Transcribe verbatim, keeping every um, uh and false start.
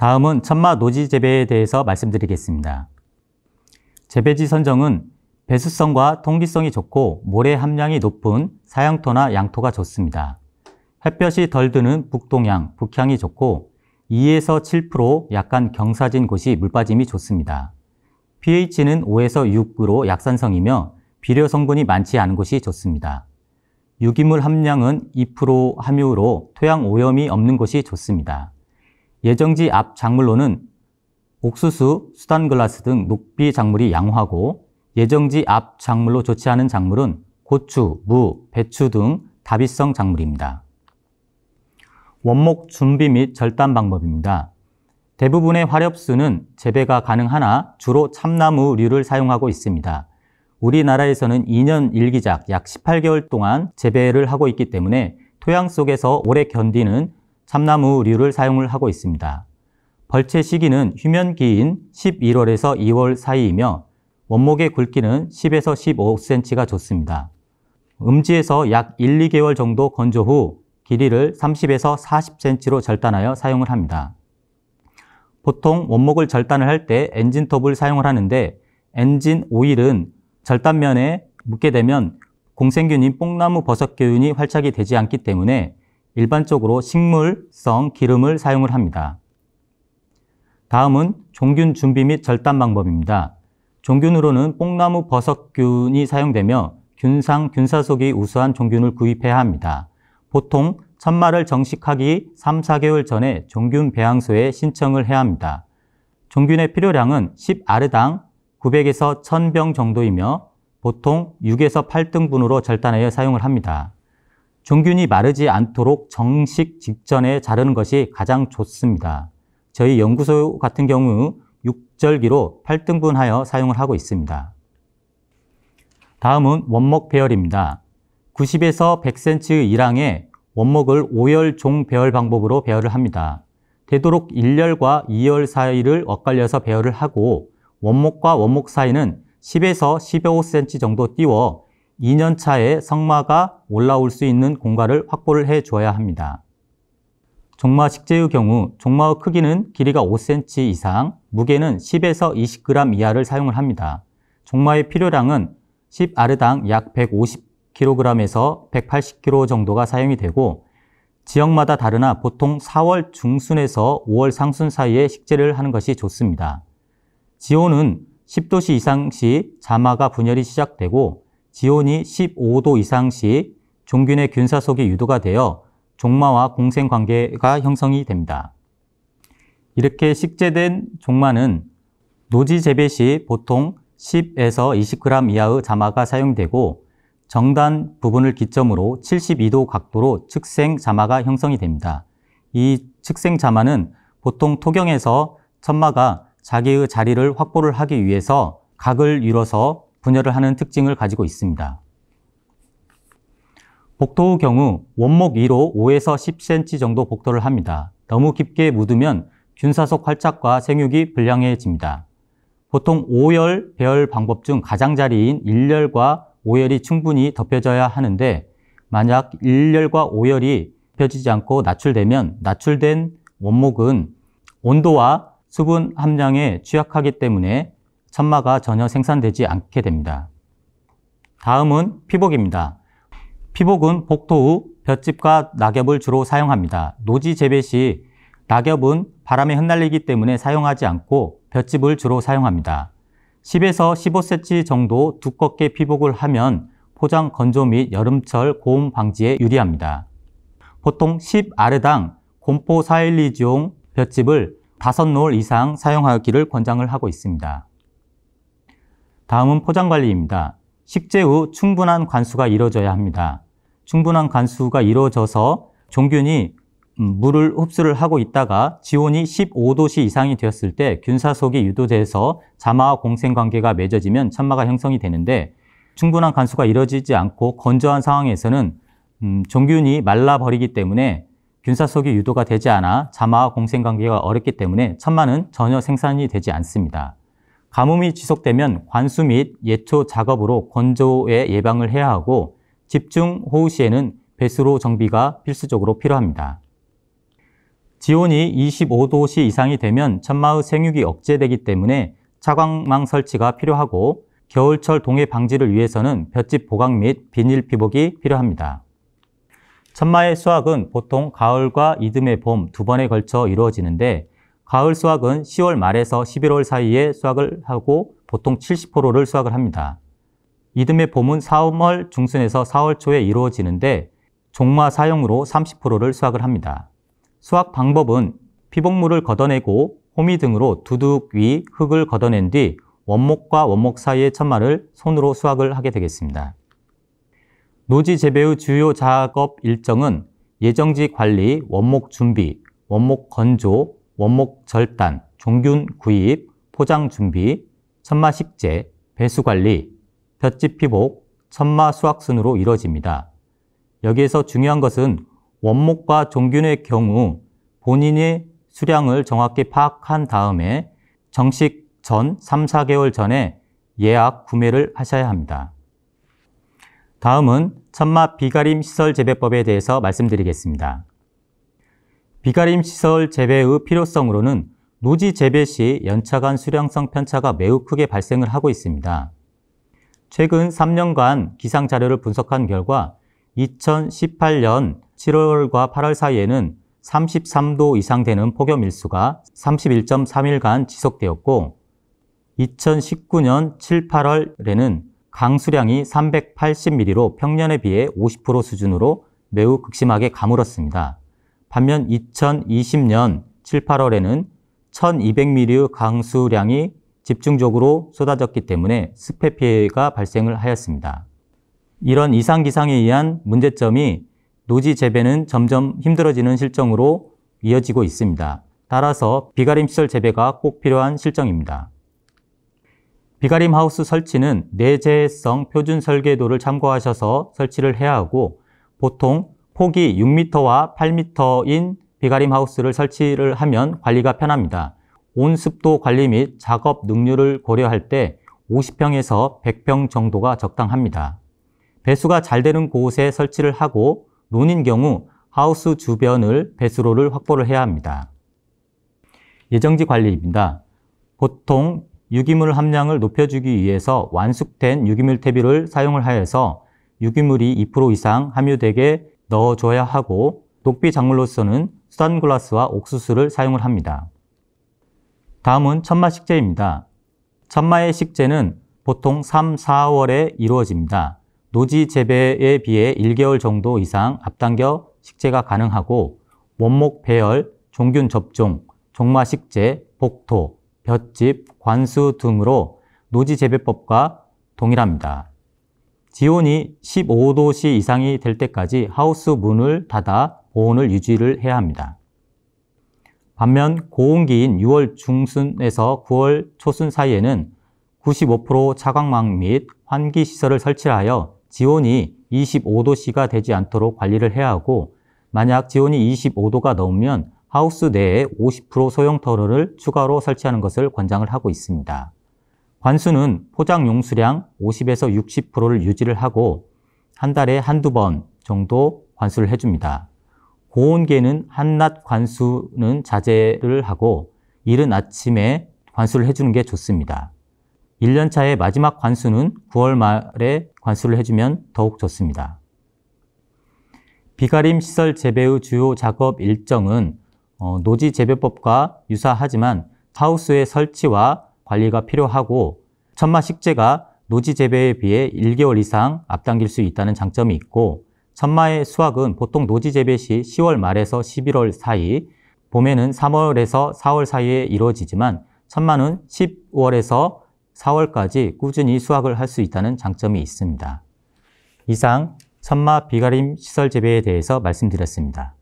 다음은 천마 노지 재배에 대해서 말씀드리겠습니다. 재배지 선정은 배수성과 통기성이 좋고 모래 함량이 높은 사양토나 양토가 좋습니다. 햇볕이 덜 드는 북동향, 북향이 좋고 이에서 칠 퍼센트 약간 경사진 곳이 물빠짐이 좋습니다. pH는 오에서 육으로 약산성이며 비료 성분이 많지 않은 곳이 좋습니다. 유기물 함량은 이 퍼센트 함유로 토양 오염이 없는 곳이 좋습니다. 예정지 앞 작물로는 옥수수, 수단글라스 등 녹비 작물이 양호하고 예정지 앞 작물로 좋지 않은 작물은 고추, 무, 배추 등 다비성 작물입니다. 원목 준비 및 절단 방법입니다. 대부분의 화렵수는 재배가 가능하나 주로 참나무류를 사용하고 있습니다. 우리나라에서는 이 년 일 기작 약 십팔 개월 동안 재배를 하고 있기 때문에 토양 속에서 오래 견디는 참나무류를 사용을 하고 있습니다. 벌채 시기는 휴면기인 십일월에서 이월 사이이며 원목의 굵기는 십에서 십오 센티미터가 좋습니다. 음지에서 약 일, 이 개월 정도 건조 후 길이를 삼십에서 사십 센티미터로 절단하여 사용을 합니다. 보통 원목을 절단을 할 때 엔진톱을 사용을 하는데 엔진 오일은 절단면에 묻게 되면 공생균인 뽕나무 버섯균이 활착이 되지 않기 때문에 일반적으로 식물성 기름을 사용을 합니다. 다음은 종균 준비 및 절단 방법입니다. 종균으로는 뽕나무 버섯균이 사용되며 균상, 균사속이 우수한 종균을 구입해야 합니다. 보통 천마를 정식하기 삼, 사 개월 전에 종균 배양소에 신청을 해야 합니다. 종균의 필요량은 십 아르당 구백에서 천 병 정도이며 보통 육에서 팔 등분으로 절단하여 사용을 합니다. 종균이 마르지 않도록 정식 직전에 자르는 것이 가장 좋습니다. 저희 연구소 같은 경우 육절기로 팔 등분하여 사용을 하고 있습니다. 다음은 원목 배열입니다. 구십에서 백 센티미터 이량의 원목을 오열 종 배열 방법으로 배열을 합니다. 되도록 일열과 이열 사이를 엇갈려서 배열을 하고 원목과 원목 사이는 십에서 십오 센티미터 정도 띄워 이 년 차에 성마가 올라올 수 있는 공간을 확보를 해줘야 합니다. 종마 식재의 경우 종마의 크기는 길이가 오 센티미터 이상, 무게는 십에서 이십 그램 이하를 사용을 합니다. 종마의 필요량은 십 아르당 약 백오십 킬로그램에서 백팔십 킬로그램 정도가 사용이 되고 지역마다 다르나 보통 사월 중순에서 오월 상순 사이에 식재를 하는 것이 좋습니다. 지온은 십 도씨 이상 시 자마가 분열이 시작되고 지온이 십오 도 이상 시 종균의 균사속이 유도가 되어 종마와 공생관계가 형성이 됩니다. 이렇게 식재된 종마는 노지 재배 시 보통 십에서 이십 그램 이하의 자마가 사용되고 정단 부분을 기점으로 칠십이 도 각도로 측생 자마가 형성이 됩니다. 이 측생 자마는 보통 토경에서 천마가 자기의 자리를 확보를 하기 위해서 각을 이뤄서 분열을 하는 특징을 가지고 있습니다. 복도의 경우 원목 위로 오에서 십 센티미터 정도 복도를 합니다. 너무 깊게 묻으면 균사속 활착과 생육이 불량해집니다. 보통 오열 배열 방법 중 가장자리인 일열과 오열이 충분히 덮여져야 하는데 만약 일열과 오열이 덮여지지 않고 나출되면 나출된 원목은 온도와 수분 함량에 취약하기 때문에 천마가 전혀 생산되지 않게 됩니다. 다음은 피복입니다. 피복은 복토 후 볏짚과 낙엽을 주로 사용합니다. 노지 재배 시 낙엽은 바람에 흩날리기 때문에 사용하지 않고 볏짚을 주로 사용합니다. 십에서 십오 센티미터 정도 두껍게 피복을 하면 포장 건조 및 여름철 고온 방지에 유리합니다. 보통 십 아르당 곰포 사일리지용 볏짚을 다섯 롤 이상 사용하기를 권장을 하고 있습니다. 다음은 포장관리입니다. 식재 후 충분한 관수가 이루어져야 합니다. 충분한 관수가 이루어져서 종균이 물을 흡수를 하고 있다가 지온이 십오 도씨 이상이 되었을 때 균사속이 유도돼서 자마와 공생관계가 맺어지면 천마가 형성이 되는데 충분한 관수가 이루어지지 않고 건조한 상황에서는 음, 종균이 말라버리기 때문에 균사속이 유도가 되지 않아 자마와 공생관계가 어렵기 때문에 천마는 전혀 생산이 되지 않습니다. 가뭄이 지속되면 관수 및 예초 작업으로 건조에 예방을 해야 하고 집중 호우 시에는 배수로 정비가 필수적으로 필요합니다. 지온이 이십오 도씨 이상이 되면 천마의 생육이 억제되기 때문에 차광망 설치가 필요하고 겨울철 동해 방지를 위해서는 볏짚 보강 및 비닐 피복이 필요합니다. 천마의 수확은 보통 가을과 이듬해 봄 두 번에 걸쳐 이루어지는데 가을 수확은 시월 말에서 십일월 사이에 수확을 하고 보통 칠십 퍼센트를 수확을 합니다. 이듬해 봄은 삼월 중순에서 사월 초에 이루어지는데 종마 사용으로 삼십 퍼센트를 수확을 합니다. 수확 방법은 피복물을 걷어내고 호미 등으로 두둑 위 흙을 걷어낸 뒤 원목과 원목 사이의 천마를 손으로 수확을 하게 되겠습니다. 노지 재배의 주요 작업 일정은 예정지 관리, 원목 준비, 원목 건조, 원목 절단, 종균 구입, 포장 준비, 천마 식재, 배수 관리, 볏짚 피복, 천마 수확 순으로 이뤄집니다. 여기에서 중요한 것은 원목과 종균의 경우 본인의 수량을 정확히 파악한 다음에 정식 전 삼, 사 개월 전에 예약 구매를 하셔야 합니다. 다음은 천마 비가림 시설 재배법에 대해서 말씀드리겠습니다. 비가림 시설 재배의 필요성으로는 노지 재배 시 연차 간 수량성 편차가 매우 크게 발생을 하고 있습니다. 최근 삼 년간 기상 자료를 분석한 결과 이천십팔 년 칠월과 팔월 사이에는 삼십삼 도 이상 되는 폭염 일수가 삼십일 점 삼 일간 지속되었고 이천십구 년 칠, 팔월에는 강수량이 삼백팔십 밀리미터로 평년에 비해 오십 퍼센트 수준으로 매우 극심하게 가물었습니다. 반면 이천이십 년 칠, 팔월에는 천이백 밀리미터의 강수량이 집중적으로 쏟아졌기 때문에 습해 피해가 발생을 하였습니다. 이런 이상기상에 의한 문제점이 노지 재배는 점점 힘들어지는 실정으로 이어지고 있습니다. 따라서 비가림 시설 재배가 꼭 필요한 실정입니다. 비가림 하우스 설치는 내재해성 표준 설계도를 참고하셔서 설치를 해야 하고 보통 폭이 육 미터와 팔 미터인 비가림 하우스를 설치를 하면 관리가 편합니다. 온습도 관리 및 작업 능률을 고려할 때 오십 평에서 백 평 정도가 적당합니다. 배수가 잘 되는 곳에 설치를 하고 논인 경우 하우스 주변을 배수로를 확보를 해야 합니다. 예정지 관리입니다. 보통 유기물 함량을 높여주기 위해서 완숙된 유기물 퇴비를 사용을 하여서 유기물이 이 퍼센트 이상 함유되게 넣어줘야 하고 녹비 작물로서는 수단글라스와 옥수수를 사용을 합니다. 다음은 천마 식재입니다. 천마의 식재는 보통 삼, 사월에 이루어집니다. 노지 재배에 비해 일 개월 정도 이상 앞당겨 식재가 가능하고 원목 배열, 종균 접종, 종마 식재, 복토, 볏짚, 관수 등으로 노지 재배법과 동일합니다. 지온이 십오 도씨 이상이 될 때까지 하우스 문을 닫아 보온을 유지를 해야 합니다. 반면 고온기인 유월 중순에서 구월 초순 사이에는 구십오 퍼센트 차광망 및 환기시설을 설치하여 지온이 이십오 도씨가 되지 않도록 관리를 해야 하고 만약 지온이 이십오 도가 넘으면 하우스 내에 오십 퍼센트 소형 터널을 추가로 설치하는 것을 권장을 하고 있습니다. 관수는 포장 용수량 오십에서 육십 퍼센트를 유지를 하고 한 달에 한두 번 정도 관수를 해줍니다. 고온기에는 한낮 관수는 자제를 하고 이른 아침에 관수를 해주는 게 좋습니다. 일 년 차의 마지막 관수는 구월 말에 관수를 해주면 더욱 좋습니다. 비가림 시설 재배의 주요 작업 일정은 노지 재배법과 유사하지만 하우스의 설치와 관리가 필요하고 천마 식재가 노지 재배에 비해 일 개월 이상 앞당길 수 있다는 장점이 있고 천마의 수확은 보통 노지 재배 시 시월 말에서 십일월 사이, 봄에는 삼월에서 사월 사이에 이루어지지만 천마는 십월에서 사월까지 꾸준히 수확을 할 수 있다는 장점이 있습니다. 이상 천마 비가림 시설 재배에 대해서 말씀드렸습니다.